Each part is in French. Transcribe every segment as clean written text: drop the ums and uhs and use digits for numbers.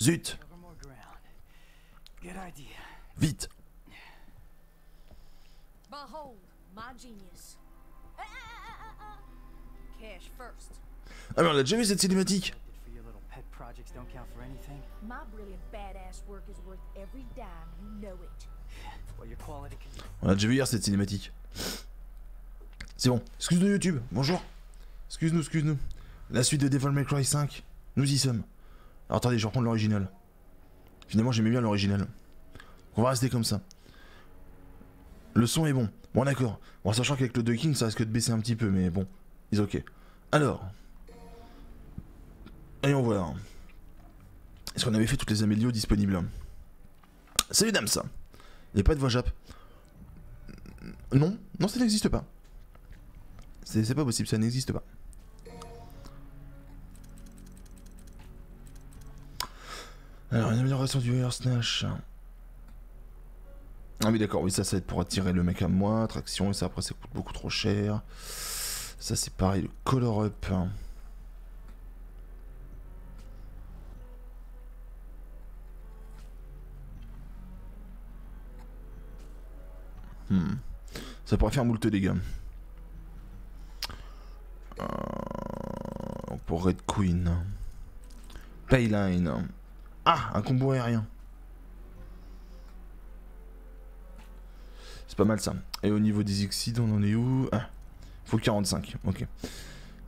Zut. Vite. Ah mais on a déjà vu cette cinématique. On a déjà vu hier cette cinématique. C'est bon, excuse-nous YouTube, bonjour. Excuse-nous, excuse-nous. La suite de Devil May Cry 5, nous y sommes. Alors attendez, je vais reprendre l'original. Finalement j'aimais bien l'original. On va rester comme ça. Le son est bon. Bon d'accord. Bon, sachant qu'avec le ducking ça risque de baisser un petit peu, mais bon, ils ok. Alors. Allons voir. Est-ce qu'on avait fait toutes les amélios disponibles? Salut Damsa. Il n'y a pas de voix jap. Non, non ça n'existe pas. C'est pas possible, ça n'existe pas. Alors une amélioration du Air Smash. Ah oui d'accord, oui ça va être pour attirer le mec à moi, traction, et ça après ça coûte beaucoup trop cher. Ça c'est pareil, le color up. Ça pourrait faire moult dégâts. Pour Red Queen. Payline. Ah, un combo aérien. C'est pas mal ça. Et au niveau des exits, on en est où? Ah, faut 45, ok.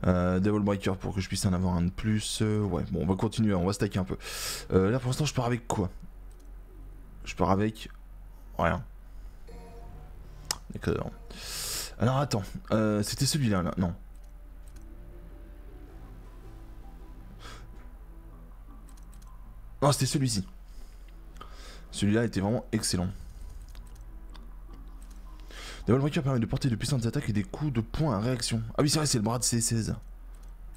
Devil Breaker pour que je puisse en avoir un de plus. Ouais, bon, on va continuer, on va stacker un peu. Là pour l'instant, je pars avec quoi? Je pars avec... rien. D'accord. Alors attends, c'était celui-là, là, non. Non, c'était celui-ci. Celui-là était vraiment excellent. Devil Breaker permet de porter de puissantes attaques et des coups de poing à réaction. Ah oui, c'est vrai, c'est le bras de C16.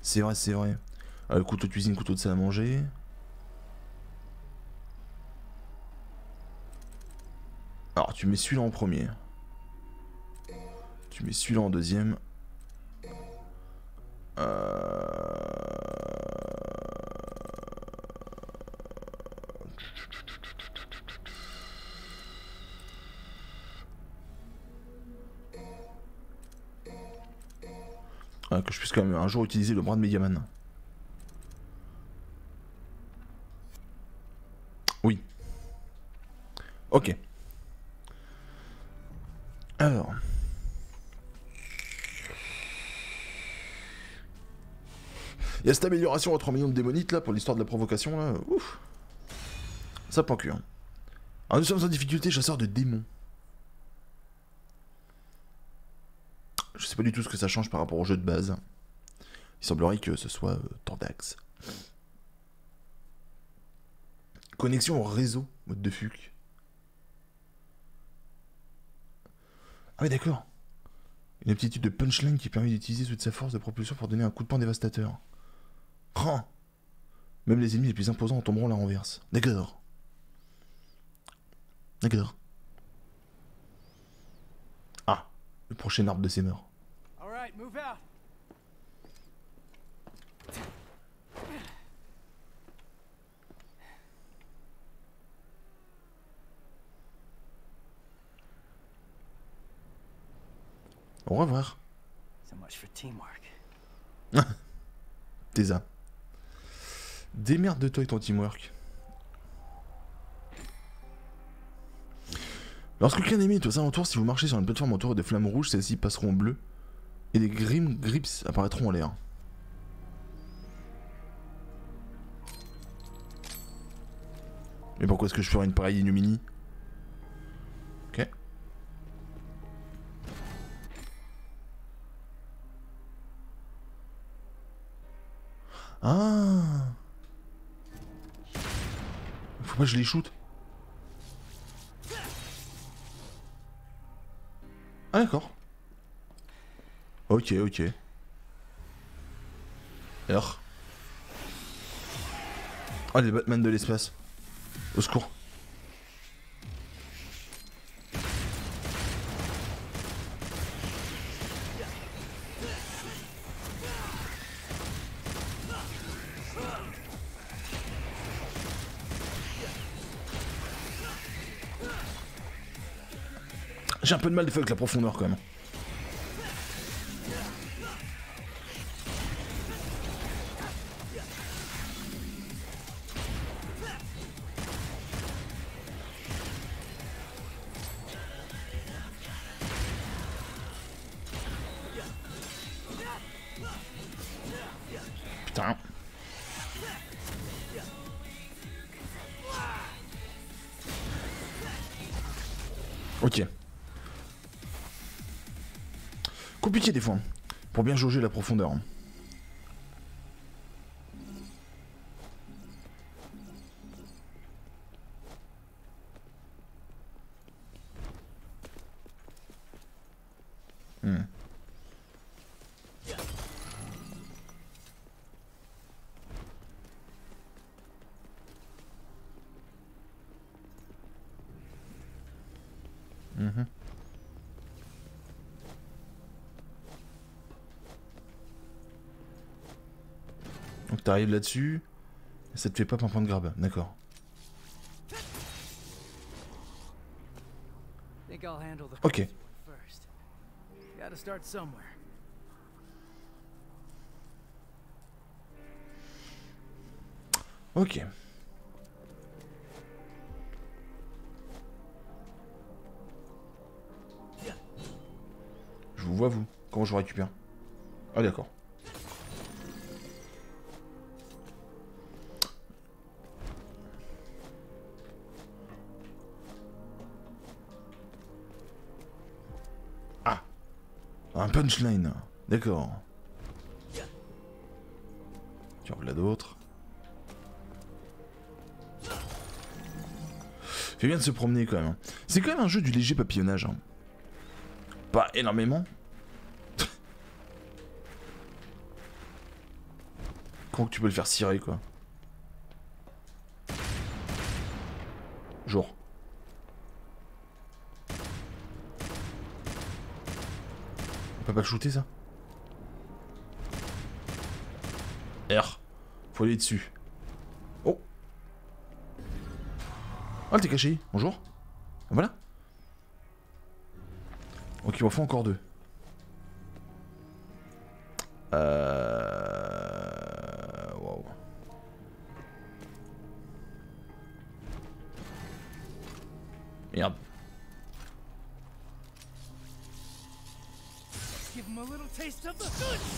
C'est vrai, c'est vrai. Le couteau de cuisine, couteau de salle à manger. Alors, tu mets celui-là en premier. Tu mets celui-là en deuxième. Que je puisse quand même un jour utiliser le bras de Megaman. Oui. Ok. Alors. Il y a cette amélioration à 3 millions de démonites là pour l'histoire de la provocation là. Ouf. Ça pancure. Alors nous sommes en difficulté, chasseur de démons. Je sais pas du tout ce que ça change par rapport au jeu de base. Il semblerait que ce soit Tordax. Connexion au réseau, mode de fuc. Ah oui d'accord. Une aptitude de punchline qui permet d'utiliser toute sa force de propulsion pour donner un coup de poing dévastateur. Rang. Même les ennemis les plus imposants en tomberont à la renverse. D'accord. D'accord. Ah, le prochain arbre de ses morts. Au revoir. T'es ça. Démerde de toi et ton teamwork. Lorsque quelqu'un est aux alentours, si vous marchez sur une plateforme entourée de flammes rouges, celles-ci passeront en bleu. Et des grips apparaîtront en l'air. Mais pourquoi est-ce que je ferais une pareille ignominie? Ok. Ah. Faut pas que je les shoote. Ah d'accord. Ok, ok. Alors. Oh, les Batman de l'espace. Au secours. J'ai un peu de mal des fois avec la profondeur quand même. Ok. Compliqué des fois, hein, pour bien jauger la profondeur. Hein. Donc t'arrives là-dessus, et ça te fait pas un point de grab, d'accord. Ok. Ok. Je vous vois vous, comment je vous récupère? Ah d'accord. Un punchline, d'accord. Tu en veux là d'autres. Fait bien de se promener quand même. C'est quand même un jeu du léger papillonnage. Hein. Pas énormément. Comment que tu peux le faire cirer quoi. Jour. On peut pas le shooter ça. R. Faut aller dessus. Oh. Oh t'es caché. Bonjour. Voilà. Ok il m'en faut encore deux. Wow. Merde.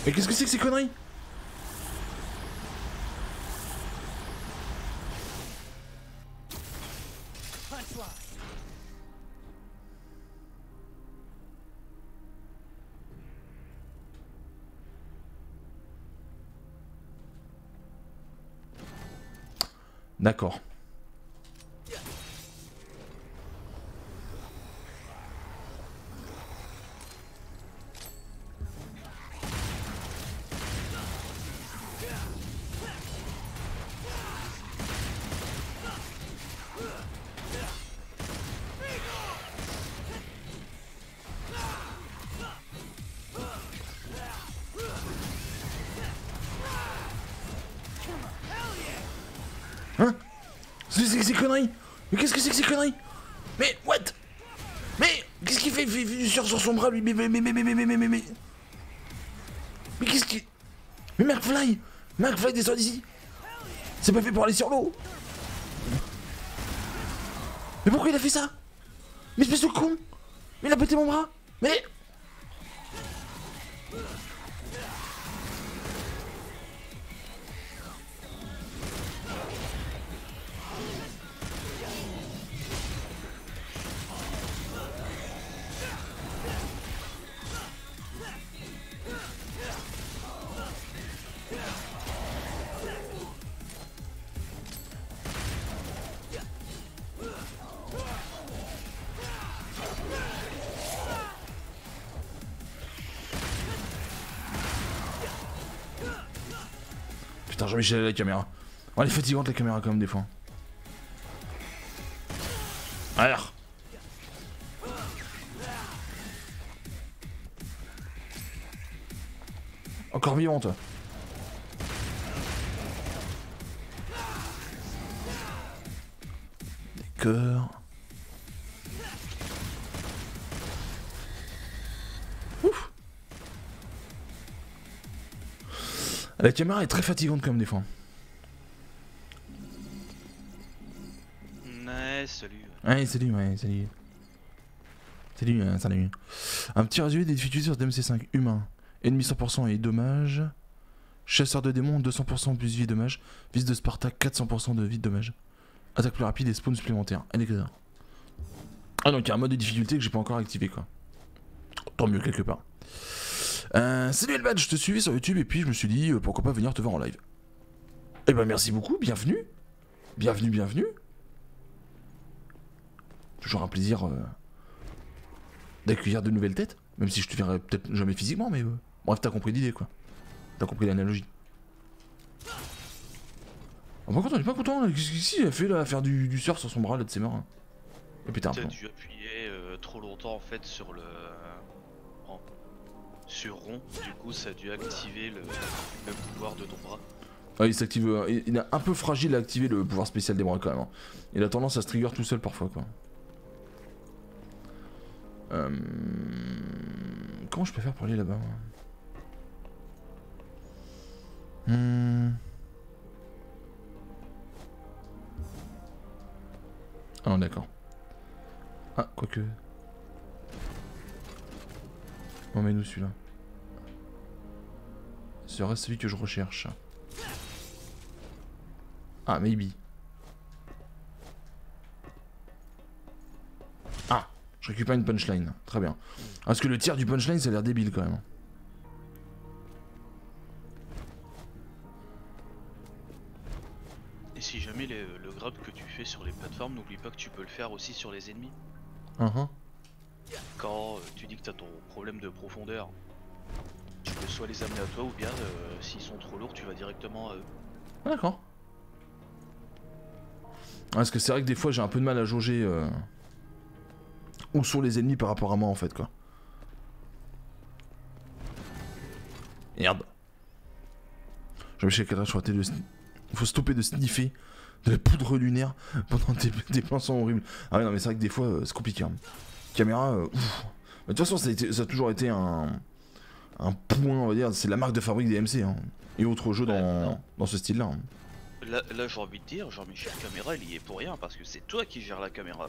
Mais qu'est-ce que c'est que ces conneries? D'accord. Qu'est-ce que c'est que ces conneries? Mais qu'est-ce que c'est que ces conneries? Mais what? Mais qu'est-ce qu'il fait? Il fait sur son bras lui. Mais qu'est-ce qu'il... Mais McFly! McFly descend d'ici! C'est pas fait pour aller sur l'eau! Mais pourquoi il a fait ça? Mais espèce de con! Mais il a pété mon bras! Mais... J'ai envie de chialer la caméra. Oh, elle est fatigante la caméra quand même des fois. Alors. Encore vivant toi. D'accord. La caméra est très fatigante quand même des fois. Ouais, salut. Ouais, salut, ouais, salut. Salut, salut. Un petit résumé des difficultés sur DMC 5. Humain, ennemi 100% et dommages. Chasseur de démons, 200% plus vie et dommages. Vis de Sparta, 400% de vie de dommages. Attaque plus rapide et spawn supplémentaire. Allez, que ça. Ah donc il y a un mode de difficulté que j'ai pas encore activé quoi. Tant mieux quelque part. Salut Elbad, je te suivais sur YouTube et puis je me suis dit pourquoi pas venir te voir en live. Eh ben merci beaucoup, bienvenue. Bienvenue, bienvenue. Toujours un plaisir d'accueillir de nouvelles têtes. Même si je te verrai peut-être jamais physiquement mais bref t'as compris l'idée quoi. T'as compris l'analogie. Oh, par contre on est pas content là, qu'est-ce qu'il a fait là, faire du surf sur son bras là de ses morts hein. Et putain. T'as dû appuyer trop longtemps en fait sur le... sur rond, du coup ça a dû activer le pouvoir de ton bras. Ah il s'active, il est un peu fragile à activer le pouvoir spécial des bras quand même hein. Il a tendance à se trigger tout seul parfois quoi. Comment je peux faire pour aller là-bas ouais. Ah non d'accord. Ah quoique... Emmène-nous celui-là. Ce reste celui que je recherche. Ah, maybe. Ah, je récupère une punchline. Très bien. Parce que le tir du punchline, ça a l'air débile quand même. Et si jamais le grab que tu fais sur les plateformes, n'oublie pas que tu peux le faire aussi sur les ennemis. Quand tu dis que t'as ton problème de profondeur, tu peux soit les amener à toi ou bien s'ils sont trop lourds, tu vas directement à eux. Ah, d'accord. Parce que c'est vrai que des fois j'ai un peu de mal à jauger où sont les ennemis par rapport à moi en fait quoi. Merde. J'ai mis chez quelqu'un sur la tête de... Faut stopper de sniffer de la poudre lunaire pendant des plans sont horribles. Ah ouais non mais c'est vrai que des fois c'est compliqué hein. Caméra, ouf. Mais de toute façon, ça a toujours été un point, on va dire, c'est la marque de fabrique des MC, hein. Et autres jeux dans ce style-là. Là, j'ai envie de dire, Jean-Michel Caméra, il y est pour rien, parce que c'est toi qui gères la caméra.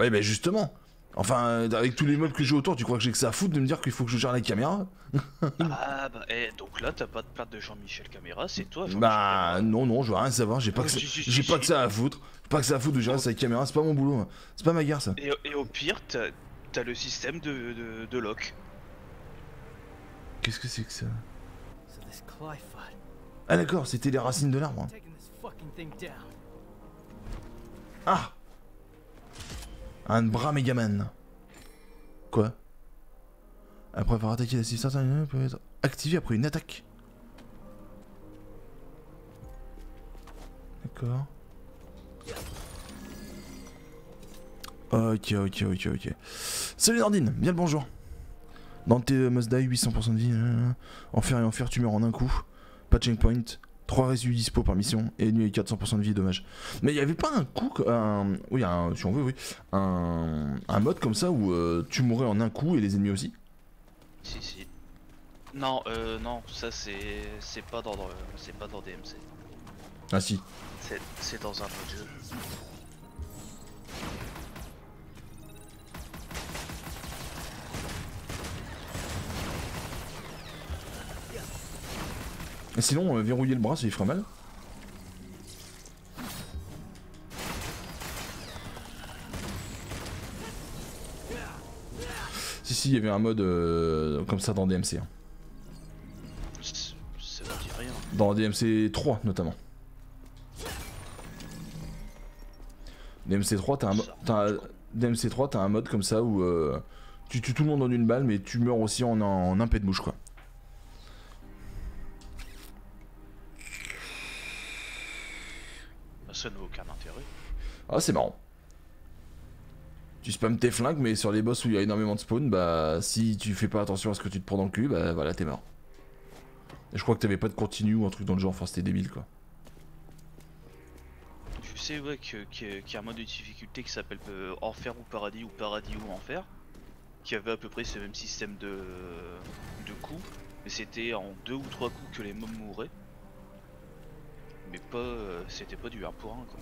Ouais, bah justement. Enfin, avec tous les mobs que j'ai autour, tu crois que j'ai que ça à foutre de me dire qu'il faut que je gère la caméra? Ah bah, donc là, t'as pas de plate de Jean-Michel Caméra, c'est toi, Jean-Michel Caméra. Bah, non, je veux rien savoir, j'ai pas que ça à foutre. Pas que ça à foutre de gérer sa caméra, c'est pas mon boulot, c'est pas ma guerre ça. Et au pire, t'as le système de lock. Qu'est-ce que c'est que ça? Ah d'accord, c'était les racines de l'arbre. Ah! Un bras Megaman. Quoi? Après avoir attaqué la C16, il peut être activé après une attaque. D'accord. Ok. Salut Nordine, bien le bonjour. Dans tes must die, 800% de vie. Enfer et enfer, tu meurs en un coup. Pas de checkpoint. 3 résidus dispo par mission. Et nuit et 400% de vie, dommage. Mais il n'y avait pas un coup. Oui, si on veut, oui. Un mode comme ça où tu mourrais en un coup et les ennemis aussi. Si. Non, non, ça c'est pas dans DMC. Ah si. C'est dans un mode jeu. Et sinon, verrouiller le bras, ça lui ferait mal. Si, il y avait un mode comme ça dans DMC. Hein. Ça veut dire rien. Dans DMC 3, notamment. DMC 3, t'as un mode comme ça où tu tues tout le monde en une balle, mais tu meurs aussi en un pet de mouche, quoi. Ça n'a aucun intérêt. Ah c'est marrant. Tu spams tes flingues mais sur les boss où il y a énormément de spawn, bah si tu fais pas attention à ce que tu te prends dans le cul, bah voilà t'es mort. Et je crois que t'avais pas de continue ou un truc dans le genre, enfin c'était débile quoi. Tu sais ouais qu'il y a un mode de difficulté qui s'appelle enfer ou paradis ou enfer, qui avait à peu près ce même système de coups, mais c'était en 2 ou 3 coups que les mobs mouraient, mais pas c'était pas du 1 pour 1 quoi.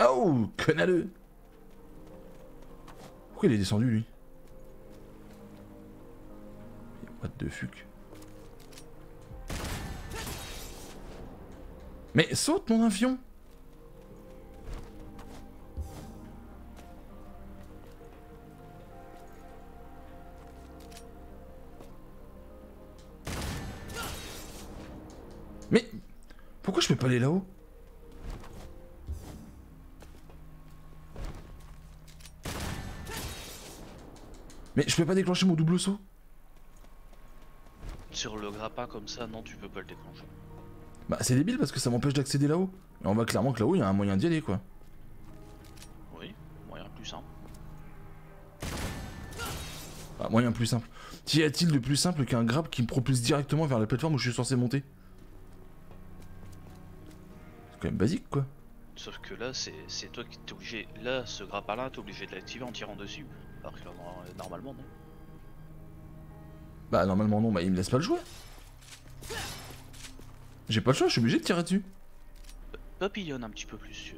Oh, connaleux! Pourquoi il est descendu lui? What the fuck? Mais saute mon avion! Mais pourquoi je peux pas aller là-haut? Mais je peux pas déclencher mon double saut? Sur le grappin comme ça, non, tu peux pas le déclencher. Bah c'est débile parce que ça m'empêche d'accéder là-haut. Et on voit clairement que là-haut il y a un moyen d'y aller quoi. Oui, moyen plus simple. Ah, moyen plus simple. Qu'y a-t-il de plus simple qu'un grappe qui me propulse directement vers la plateforme où je suis censé monter? C'est quand même basique quoi. Sauf que là c'est toi qui t'es obligé. Là ce grappin là t'es obligé de l'activer en tirant dessus. Alors que normalement non. Bah normalement non, bah il me laisse pas le jouer. J'ai pas le choix, je suis obligé de tirer dessus. Papillonne un petit peu plus.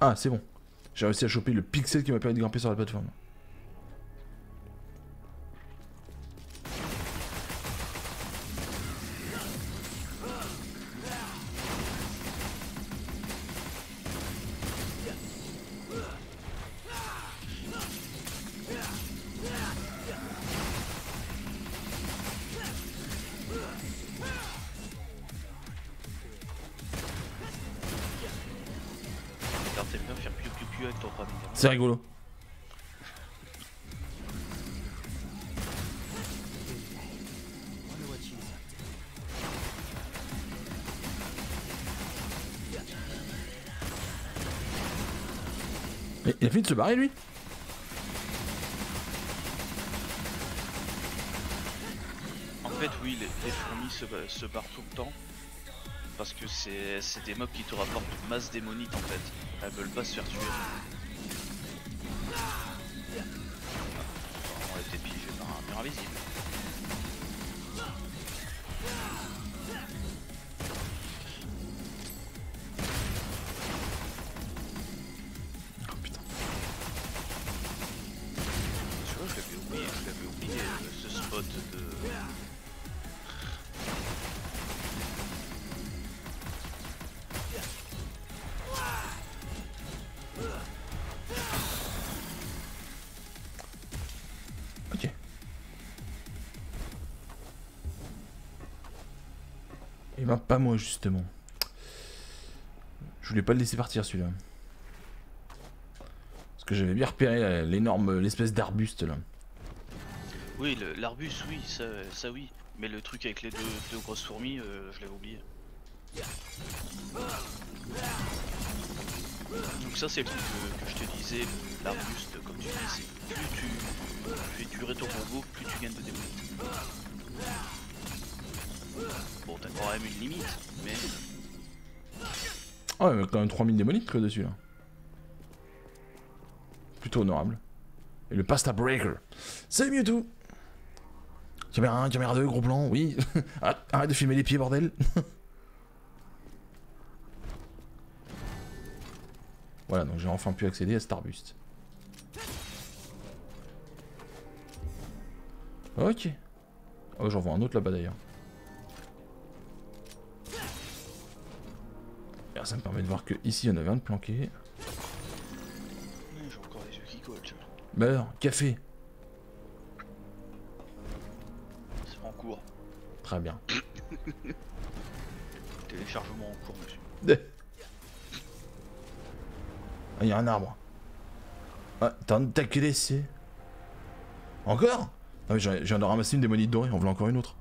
Ah c'est bon. J'ai réussi à choper le pixel qui m'a permis de grimper sur la plateforme. C'est rigolo. Mais il a fini de se barrer lui. En fait oui, les fourmis se barrent tout le temps. Parce que c'est des mobs qui te rapportent une masse démonite en fait. Elles veulent pas se faire tuer. Invisible. Oh putain. Tu vois, je l'avais oublié ce spot de... Ben, pas moi justement. Je voulais pas le laisser partir celui-là. Parce que j'avais bien repéré l'énorme, l'espèce d'arbuste là. Oui, l'arbuste, oui, ça oui. Mais le truc avec les deux grosses fourmis, je l'avais oublié. Donc ça c'est le truc que je te disais, l'arbuste, comme tu dis, c'est plus tu fais durer ton robot, plus tu gagnes de débris. Bon, t'as quand même une limite, mais... Ah ouais, mais quand même 3000 démonites quoi dessus là. Plutôt honorable. Et le Pasta Breaker. Salut Mewtwo. Caméra 1, caméra 2, gros plan, oui. Arrête de filmer les pieds, bordel. Voilà, donc j'ai enfin pu accéder à cet arbuste. Ok. Oh, j'en vois un autre là-bas d'ailleurs. Ça me permet de voir que ici il y en avait un de planqué. J'ai encore les yeux qui collent. Bah alors, café. C'est en cours. Très bien. Téléchargement en cours, monsieur. Ah, il y a un arbre. Ah, t'as un taquet laissé. Encore? Non mais je viens de ramasser une démonite dorée, on voulait encore une autre.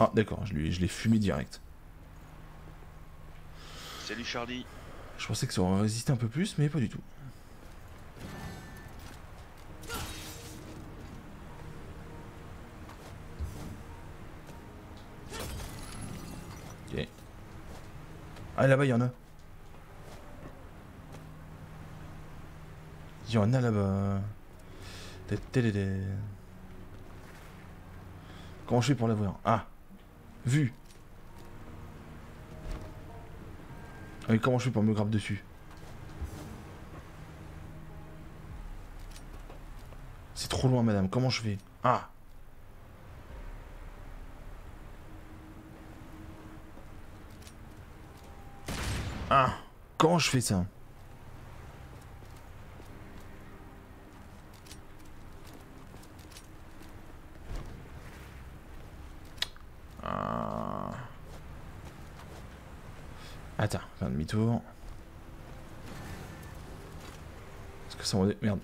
Ah d'accord, je l'ai fumé direct. Salut Charlie. Je pensais que ça aurait résisté un peu plus, mais pas du tout. Ah, là-bas, il y en a. Il y en a là-bas. Comment je fais pour l'ouvrir? Ah, vu. Et comment je fais pour me grave dessus? C'est trop loin, madame. Comment je fais? Ah. Ah. Comment je fais ça? Attends, un demi-tour. Est-ce que ça m'emmène... Merde.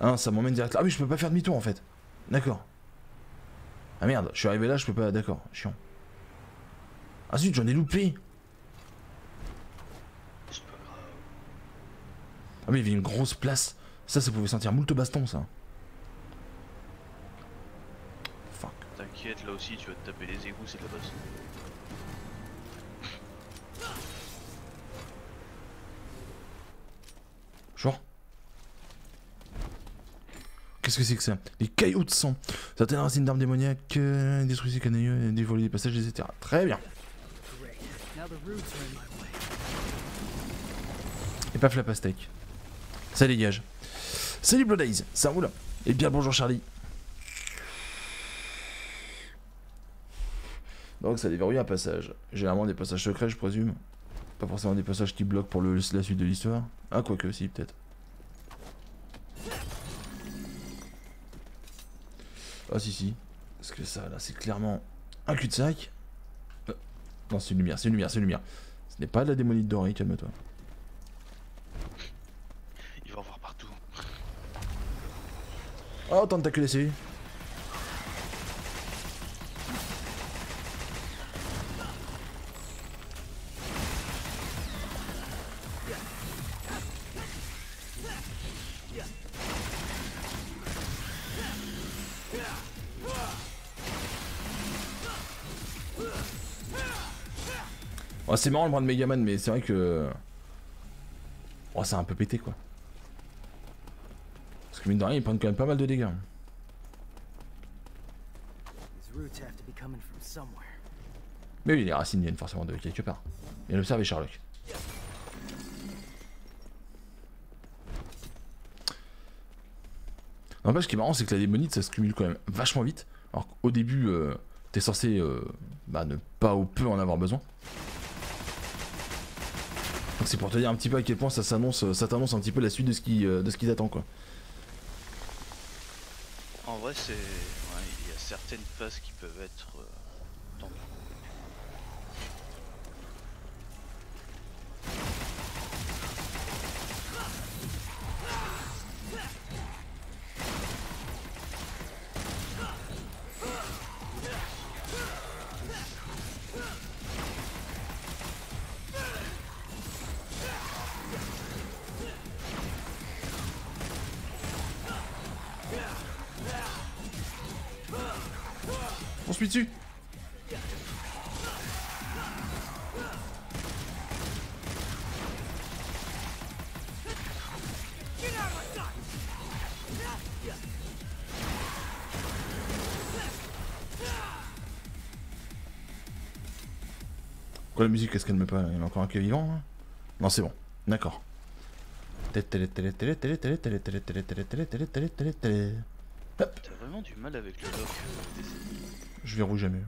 Ah non, ça m'emmène direct là. Ah oui, je peux pas faire demi-tour en fait. D'accord. Ah merde, je suis arrivé là, je peux pas... D'accord, chiant. Ah zut, j'en ai loupé. Ah mais il y avait une grosse place. Ça, ça pouvait sentir moult baston ça. Fuck. T'inquiète, là aussi, tu vas te taper les égouts, c'est de la basse. Qu'est-ce que c'est que ça? Des cailloux de sang. Certaines racines d'armes démoniaques, détruisent les canailleux, dévoilent les passages, etc. Très bien. Et paf la pastèque. Ça dégage. Salut Blood Eyes, ça roule. Et bien bonjour Charlie. Donc ça déverrouille un passage. Généralement des passages secrets je présume. Pas forcément des passages qui bloquent pour la suite de l'histoire. Ah quoique aussi peut-être. Ah si si, parce que ça là c'est clairement un cul-de-sac. Non c'est une lumière, c'est une lumière, c'est une lumière. Ce n'est pas de la démonie de Dory, calme-toi. Il va en voir partout. Oh tentacule essayé. Oh, c'est marrant le bras de Megaman, mais c'est vrai que. Oh, c'est un peu pété quoi. Parce que mine de rien, ils prennent quand même pas mal de dégâts. Mais oui, les racines viennent forcément de quelque part. Bien observé, Sherlock. N'empêche, ce qui est marrant, c'est que la démonite ça se cumule quand même vachement vite. Alors qu'au début, t'es censé ne pas ou peu en avoir besoin. Donc c'est pour te dire un petit peu à quel point ça s'annonce, ça t'annonce un petit peu la suite de ce qui t'attend quoi. En vrai c'est... Ouais, il y a certaines phases qui peuvent être... Dessus. Quoi la musique, est-ce qu'elle me parle? Il y a encore un qui est vivant hein? Non c'est bon, d'accord. Hop. T'as vraiment du mal avec le lock. Je verrouille jamais.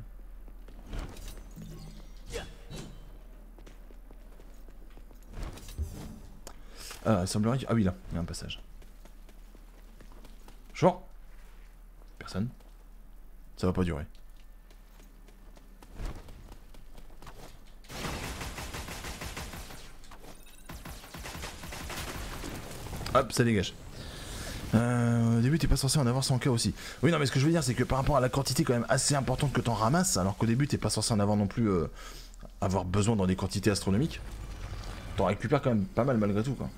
Ah, il semblerait que... Ah oui, là, il y a un passage. Genre. Personne. Ça va pas durer. Hop, ça dégage. Au début t'es pas censé en avoir 100K aussi. Oui non mais ce que je veux dire c'est que par rapport à la quantité quand même assez importante que t'en ramasses, alors qu'au début t'es pas censé en avoir non plus avoir besoin dans des quantités astronomiques, t'en récupères quand même pas mal malgré tout quoi.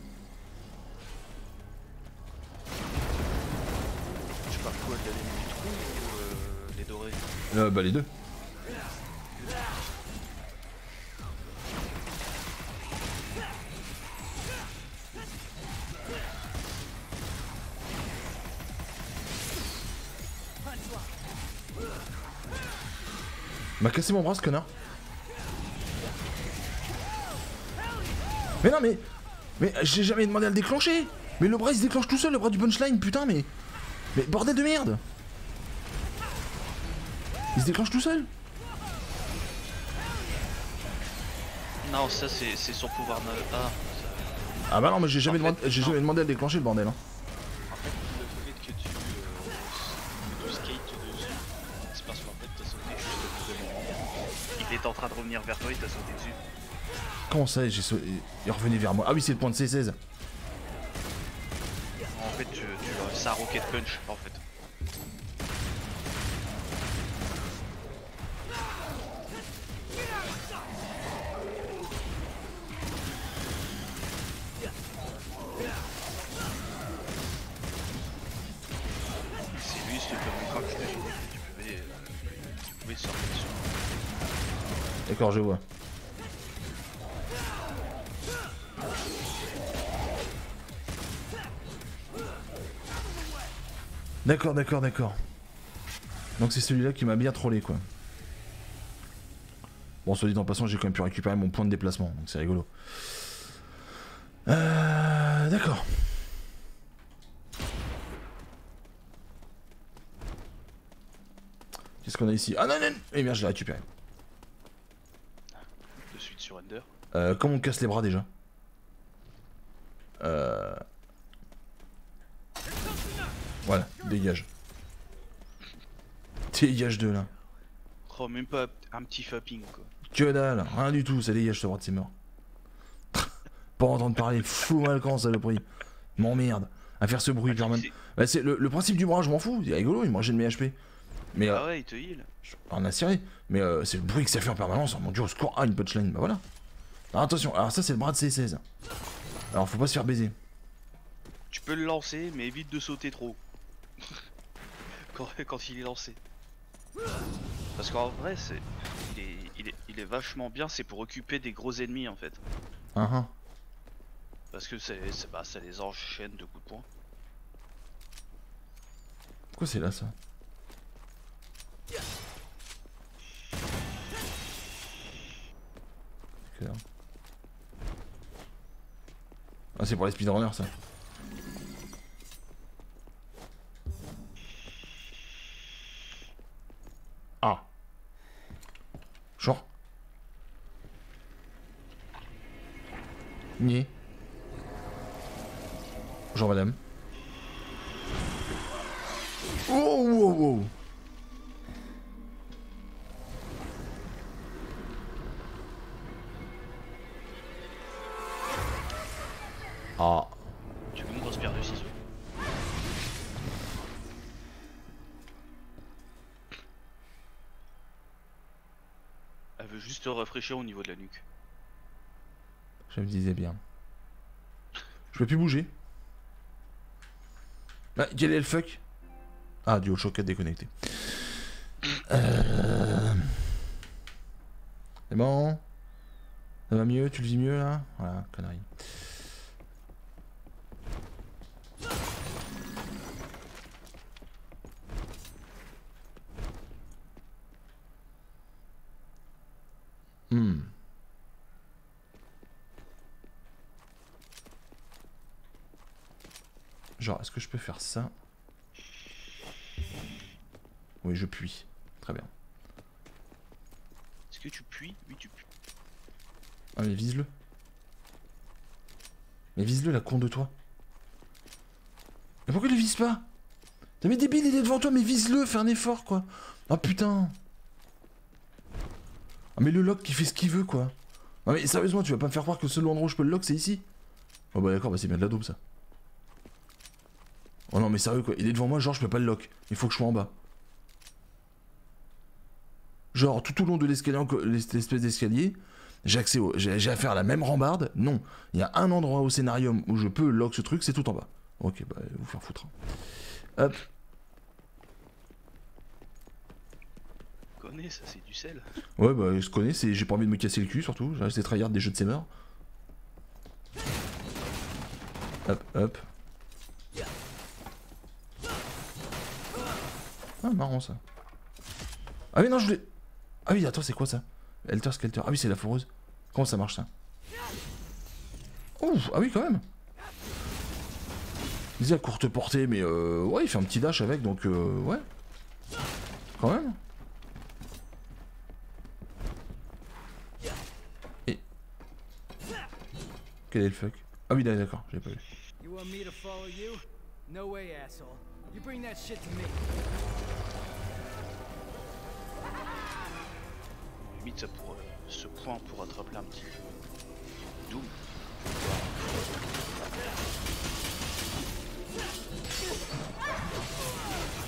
Je parle quoi, de la ligne du trou ou les dorés? Bah les deux. M'a cassé mon bras ce connard. Mais non mais... Mais j'ai jamais demandé à le déclencher. Mais le bras il se déclenche tout seul, le bras du punchline, putain mais... Mais bordel de merde. Il se déclenche tout seul. Non ça c'est son pouvoir de... Ah, ah bah non mais j'ai jamais, jamais demandé à le déclencher le bordel hein. En fait le fait que tu skates dessus, c'est parce qu'en fait t'as sauté juste devant. Il est en train de revenir vers toi et t'as sauté dessus. Comment ça j'ai sauté... Il revenait vers moi. Ah oui c'est le point de C16. En fait c'est un rocket punch en fait. D'accord, je vois. D'accord, d'accord, d'accord. Donc c'est celui-là qui m'a bien trollé, quoi. Bon, soit dit en passant, j'ai quand même pu récupérer mon point de déplacement, donc c'est rigolo. D'accord. Qu'est-ce qu'on a ici? Ah non, non, non. Eh bien, je l'ai récupéré. Comment on casse les bras déjà? Voilà, dégage. Dégage de là. Oh, même pas un petit fapping quoi. Que dalle, rien du tout, ça dégage ce bras de ses morts. Pas entendre parler, fou mal quand saloperie. M'emmerde, à faire ce bruit, German. Bah, c'est le principe du bras, je m'en fous, c'est rigolo, il me rejette mes HP. Mais ah ouais, il te heal. On a serré, mais c'est le bruit que ça fait en permanence. Oh mon dieu, au secours, ah, une punchline, bah voilà. Alors attention, alors ça c'est le bras de C16. Alors faut pas se faire baiser. Tu peux le lancer, mais évite de sauter trop. quand il est lancé. Parce qu'en vrai, c'est il est vachement bien, c'est pour occuper des gros ennemis en fait. Uh-huh. Parce que bah, ça les enchaîne de coups de poing. Pourquoi c'est là ça? Ah c'est pour les speedrunners ça. Ah genre ni genre madame. Oh wow wow. Ah. Tu veux une grosse paire de ciseaux. Elle veut juste te rafraîchir au niveau de la nuque. Je me disais bien. Je peux plus bouger. Ah, quel est le fuck? Ah, du haut choc à déconnecté. C'est bon. Ça va mieux, tu le vis mieux là. Voilà, connerie. Genre, est-ce que je peux faire ça? Oui, je puis. Très bien. Est-ce que tu puis? Oui, tu puis. Ah, mais vise-le. Mais vise-le, la con de toi. Mais pourquoi il le vise pas? T'as mis débile, il est devant toi, mais vise-le, fais un effort, quoi. Ah, putain. Ah mais le lock qui fait ce qu'il veut quoi. Ah mais sérieusement tu vas pas me faire croire que le seul endroit où je peux le lock c'est ici. Oh bah d'accord bah c'est bien de la dope ça. Oh non mais sérieux quoi, il est devant moi genre je peux pas le lock, il faut que je sois en bas. Genre tout au long de l'escalier, l'espèce d'escalier, j'ai affaire à la même rambarde, non. Il y a un endroit au scénarium où je peux lock ce truc, c'est tout en bas. Ok bah vous faire foutre. Hop. Ça c'est du sel. Ouais bah je connais, j'ai pas envie de me casser le cul surtout, j'ai resté tryhard des jeux de Summer. Hop hop. Ah marrant ça. Ah mais non je voulais... Ah oui, attends, c'est quoi ça? Helter Skelter. Ah oui, c'est la foreuse. Comment ça marche ça? Ouh, ah oui, quand même. Il est à courte portée, mais ouais, il fait un petit dash avec, donc ouais. Quand même. Et. Quel est le fuck? Ah oui, d'accord, j'ai pas vu. Limite, ça pour, ce point pour attraper un petit peu. Doom.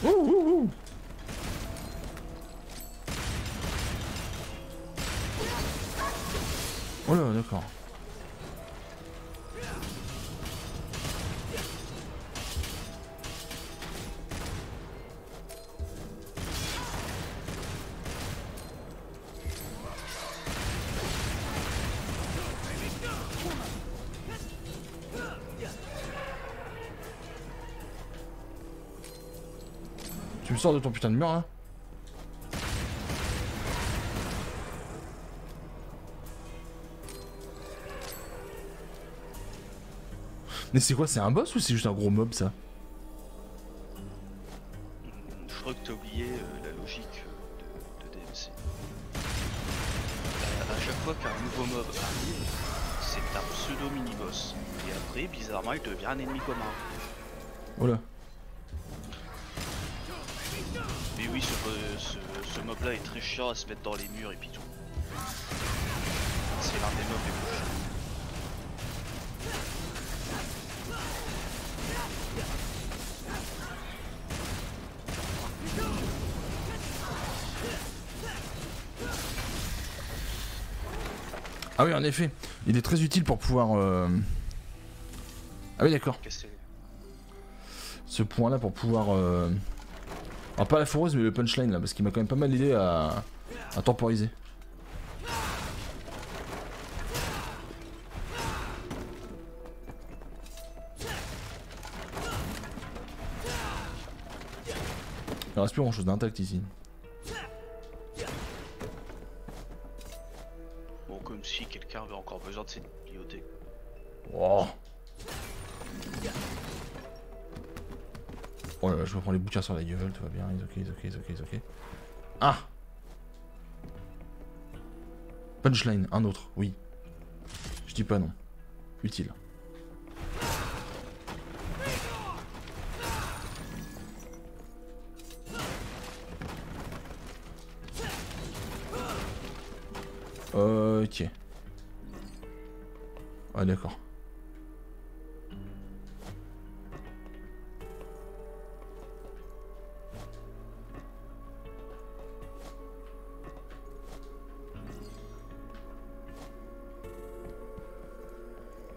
Ouh, ouh, ouh. Oh là, d'accord. Tu me sors de ton putain de mur là. Mais c'est quoi, c'est un boss ou c'est juste un gros mob ça? Je crois que t'as oublié la logique de DMC. À chaque fois qu'un nouveau mob arrive, c'est un pseudo mini-boss. Et après, bizarrement, il devient un ennemi commun. Oh là. Mais oui, ce mob là est très chiant à se mettre dans les murs et puis tout. C'est l'un des mobs les plus chiants. Ah oui, en effet, il est très utile pour pouvoir... Ah oui, d'accord. Ce point là pour pouvoir... Alors pas la foreuse mais le punchline là, parce qu'il m'a quand même pas mal aidé à temporiser. Il reste plus grand chose d'intact ici. Bon, comme si quelqu'un avait encore besoin de cette bibliothèque. Oh. Oh là là, je me prends les bouquins sur la gueule, tout va bien, is ok. Ah! Punchline, un autre, oui. Je dis pas non. Utile. Ok. Ah d'accord.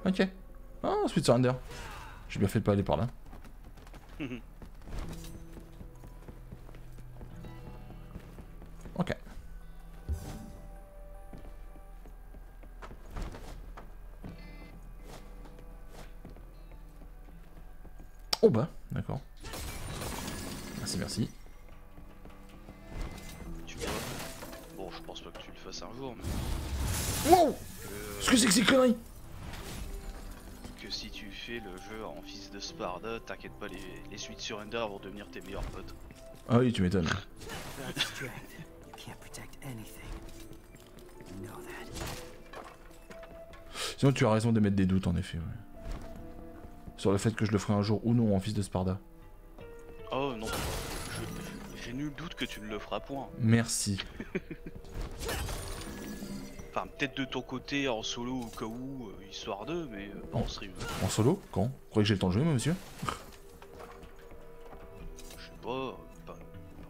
Ok. Ah, Sweet Surrender. J'ai bien fait de pas aller par là. Ok. Oh bah, d'accord. Merci. Tu vois. Bon, je pense pas que tu le fasses un jour, mais... Wow. Ce que c'est que ces conneries? Si tu fais le jeu en fils de Sparda, t'inquiète pas, les suites sur Ender vont devenir tes meilleurs potes. Ah oui, tu m'étonnes. Sinon, tu as raison d'émettre des doutes en effet, ouais. Sur le fait que je le ferai un jour ou non en fils de Sparda. Oh non, j'ai nul doute que tu ne le feras point. Merci. Enfin, peut-être de ton côté en solo au cas où, histoire d'eux, mais pas en stream. En solo? Quand? Vous croyez que j'ai le temps de jouer, moi, monsieur? Je sais pas, par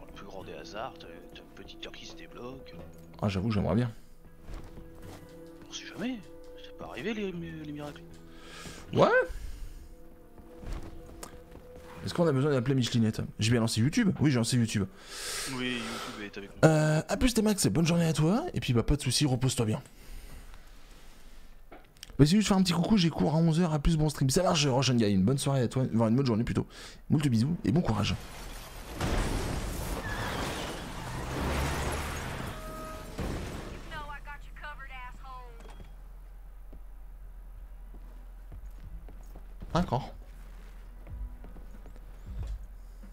le plus grand des hasards, t'as une petite heure qui se débloque. Ah, j'avoue, j'aimerais bien. On sait jamais, ça peut arriver les miracles. Ouais. Est-ce qu'on a besoin d'appeler Michelinette? J'ai bien lancé YouTube. Oui, j'ai lancé YouTube. Oui, YouTube est avec nous. A plus tes max, bonne journée à toi. Et puis bah pas de soucis, repose-toi bien. Vas-y, juste faire un petit coucou, j'ai cours à 11h, à plus, bon stream. Ça marche, Roshan Guy, une bonne soirée à toi, voire une bonne journée plutôt. Moult bisous et bon courage. Un camp.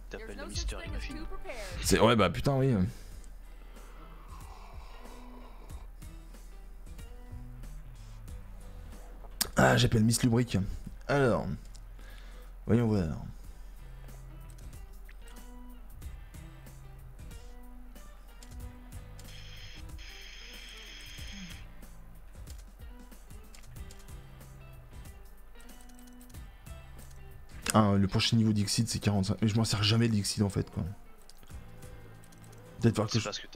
T'appelles le Mystery Machine. Ouais bah putain oui. Ah, j'appelle Miss Lubrique. Alors, voyons voir. Ah, le prochain niveau d'Ixid c'est 45. Mais je m'en sers jamais d'Ixid en fait quoi. Peut-être parce que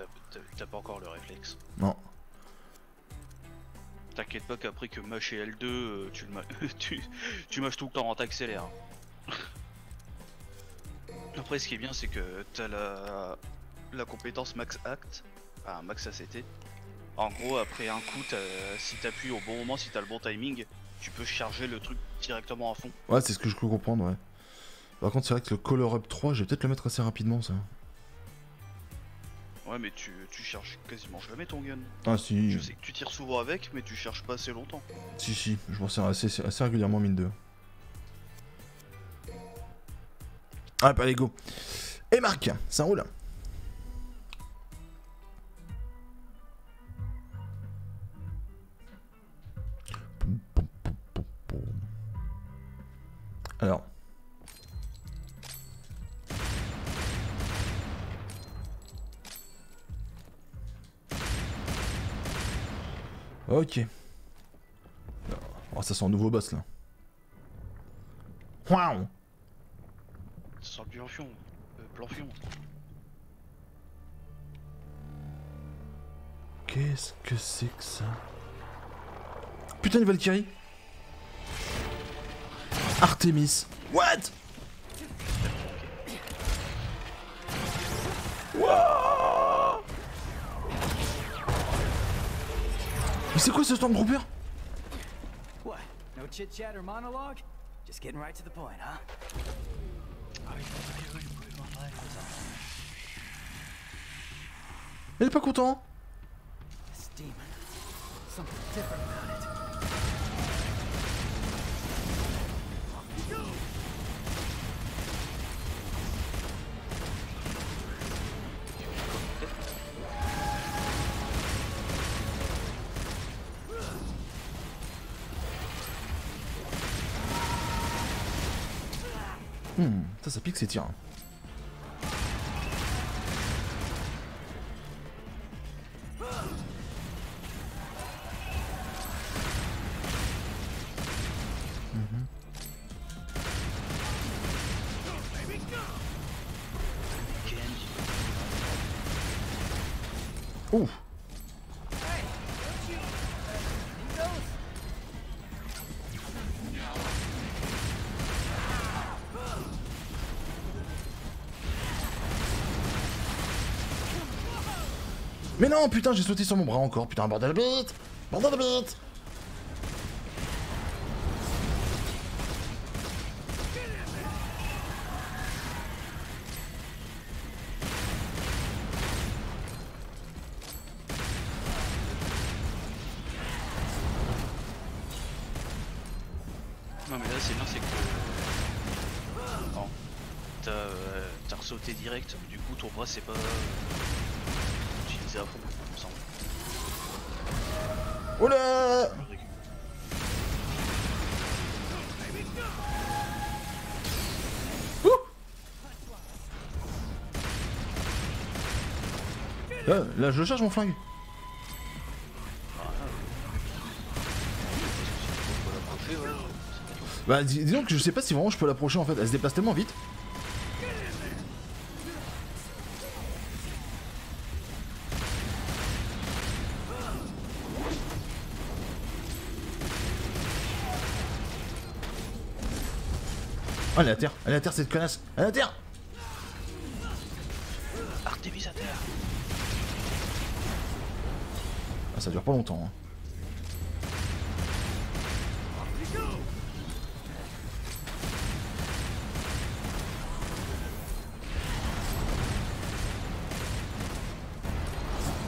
t'as pas encore le réflexe. Non. T'inquiète pas qu'après que mâche et L2, tu mâches tout le temps en t'accélère. Après ce qui est bien c'est que t'as la compétence max act, enfin max ACT. En gros après un coup, si t'appuies au bon moment, si t'as le bon timing, tu peux charger le truc directement à fond. Ouais c'est ce que je peux comprendre ouais. Par contre c'est vrai que le Color Up 3, je vais peut-être le mettre assez rapidement ça. Ouais mais tu cherches quasiment jamais ton gun. Ah si. Je sais que tu tires souvent avec mais tu cherches pas assez longtemps. Si si, je m'en sers assez régulièrement mine 2. Ah bah allez go. Et Marc, ça roule. Alors. Ok. Oh, ça sent un nouveau boss là. Waouh! Ça sent le planfion. Qu'est-ce que c'est que ça? Putain, une Valkyrie! Artemis! What? Wow! Mais c'est quoi ce Stormtrooper? What? No chit chat or monologue? Just getting right to the point, huh? Il est pas content. Ça pique ces tirs. Ouh. Mais non putain, j'ai sauté sur mon bras encore, putain, bordel de bite, bordel de bite. Non mais là c'est bien, c'est que... Oh. T'as ressauté direct, du coup ton bras c'est pas... Oula! Ouh! Là je charge mon flingue. Bah dis donc que je sais pas si vraiment je peux l'approcher en fait, elle se déplace tellement vite. Oh, elle est à terre cette connasse, elle est à terre. Artemis à terre. Ah, ça dure pas longtemps hein.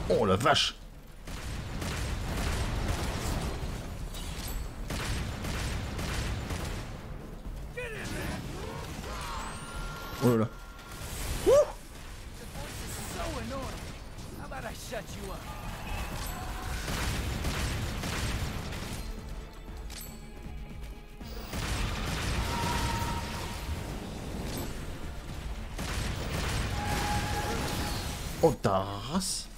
Oh la vache. Oh là là. Wouh! Oh ta race!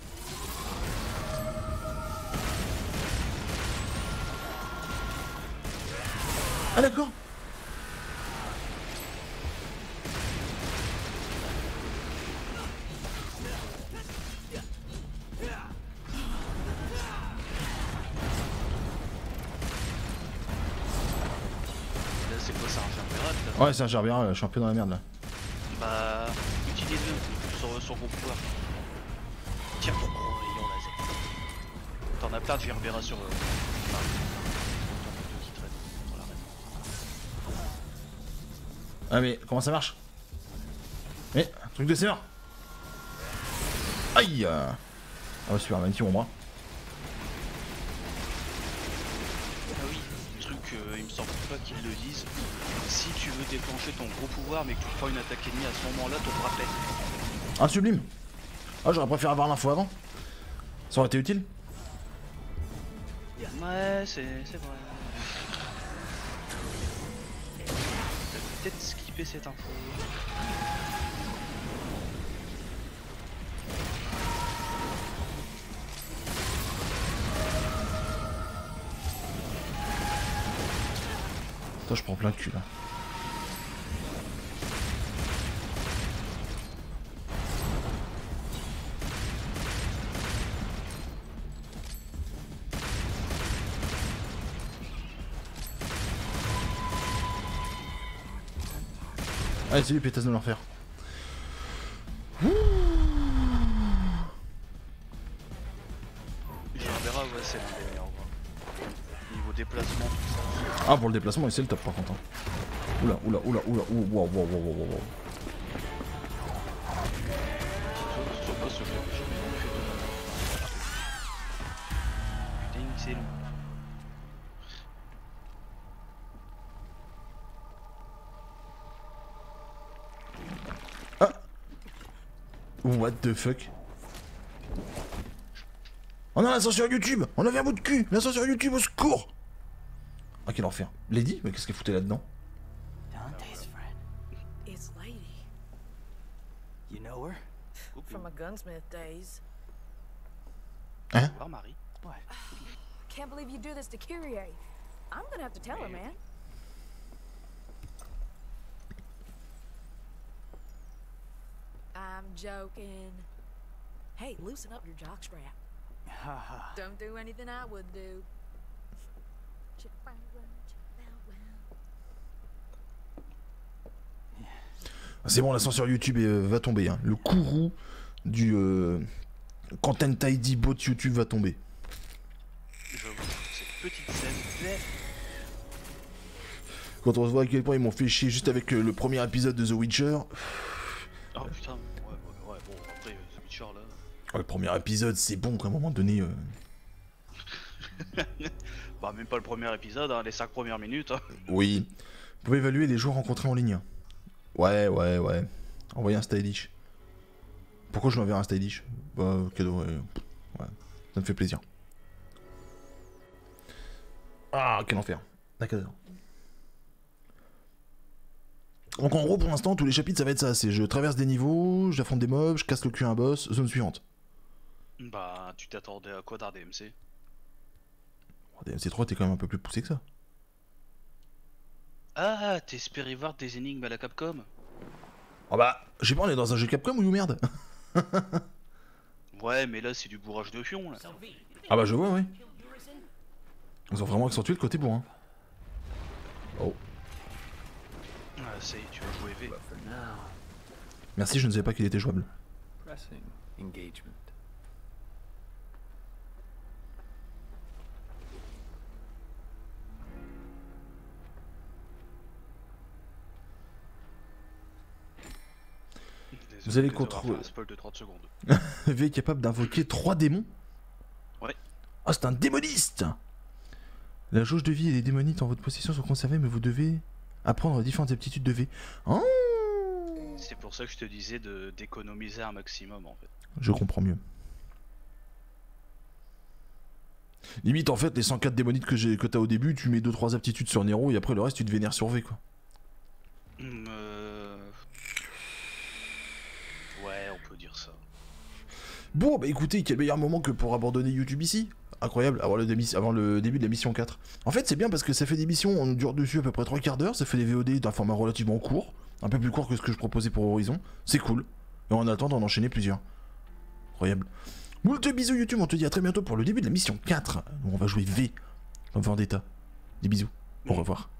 Ah d'accord. C'est quoi ça, un championnat? Ouais, c'est un championnat, je suis un peu dans la merde là. Bah, utilise-le sur vos pouvoirs. Tire ton gros rayon laser. T'en as plein, tu y reverras sur. Ah mais comment ça marche? Mais un truc de serre. Aïe. Ah bah super, magnifique mon bras. Ah oui, le truc, il me semble pas qu'ils le disent. Si tu veux déclencher ton gros pouvoir mais que tu prends une attaque ennemie à ce moment là, ton bras pète. Ah sublime. Ah j'aurais préféré avoir l'info avant. Ça aurait été utile. Ouais c'est vrai. Peut-être skipper cette info. Putain, je prends plein de cul là. Allez, c'est lui, pétasse de l'enfer. J'ai un verra, ouais, c'est l'un des meilleurs. Niveau déplacement, tout ça. Ah, pour le déplacement, c'est le top par contre. Oula, oula, oula, oula, waouh, waouh, waouh, waouh. Putain, c'est long. What the fuck? Oh non, la censure YouTube! On avait un bout de cul! La censure YouTube, au secours! Ah, quel enfer! Lady? Mais qu'est-ce qu'elle foutait là-dedans? Dante's friend. It's Lady. You know her? From a gunsmith days. Hein? Oh, Marie. What? Can't believe you do this to Kyrie. I'm gonna have to tell her, man. I'm joking. Hey, loosen up your jockstrap. Don't do anything I would do. C'est bon, la censure YouTube va tomber. Hein. Le courroux du content ID bot YouTube va tomber. J'avoue, cette petite scène. Quand on voit à quel point ils m'ont fait chier juste avec le premier épisode de The Witcher. Oh putain, ouais, bon, après, The Witcher là... Ouais, le premier épisode, c'est bon, à un moment donné... bah, même pas le premier épisode, hein, les 5 premières minutes. Hein. Oui. Vous pouvez évaluer les joueurs rencontrés en ligne. Ouais. Envoyez un stylish. Pourquoi je m'enverrai un stylish? Bah, cadeau, ouais. Ça me fait plaisir. Ah, quel enfer. D'accord. Donc en gros pour l'instant tous les chapitres ça va être ça, c'est je traverse des niveaux, j'affronte des mobs, je casse le cul à un boss, zone suivante. Bah tu t'attendais à quoi d'un DMC? DMC 3 t'es quand même un peu plus poussé que ça. Ah t'espérais voir des énigmes à la Capcom? Oh bah je sais pas, on est dans un jeu Capcom ou merde. Ouais mais là c'est du bourrage de fion là. Ah bah je vois ouais. Ils ont vraiment accentué le côté bourrin. Oh. Ah, ça y est, tu vas jouer V. Merci, je ne savais pas qu'il était jouable. Vous allez contrôler. V est capable d'invoquer 3 démons? Ouais. Ah, c'est un démoniste! La jauge de vie et les démonites en votre possession sont conservées, mais vous devez apprendre différentes aptitudes de V. Oh. C'est pour ça que je te disais d'économiser un maximum en fait. Je comprends mieux. Limite en fait les 104 démonites que t'as au début, tu mets 2-3 aptitudes sur Nero et après le reste tu te vénères sur V quoi. Ouais on peut dire ça. Bon bah écoutez, quel meilleur moment que pour abandonner YouTube ici. Incroyable, avant le début de la mission 4. En fait c'est bien parce que ça fait des missions, on dure dessus à peu près 3 quarts d'heure, ça fait des VOD d'un format relativement court, un peu plus court que ce que je proposais pour Horizon, c'est cool. Et en attendant d'en enchaîner plusieurs. Incroyable. Moult bisous YouTube, on te dit à très bientôt pour le début de la mission 4, où on va jouer V, comme Vendetta. Des bisous, au revoir.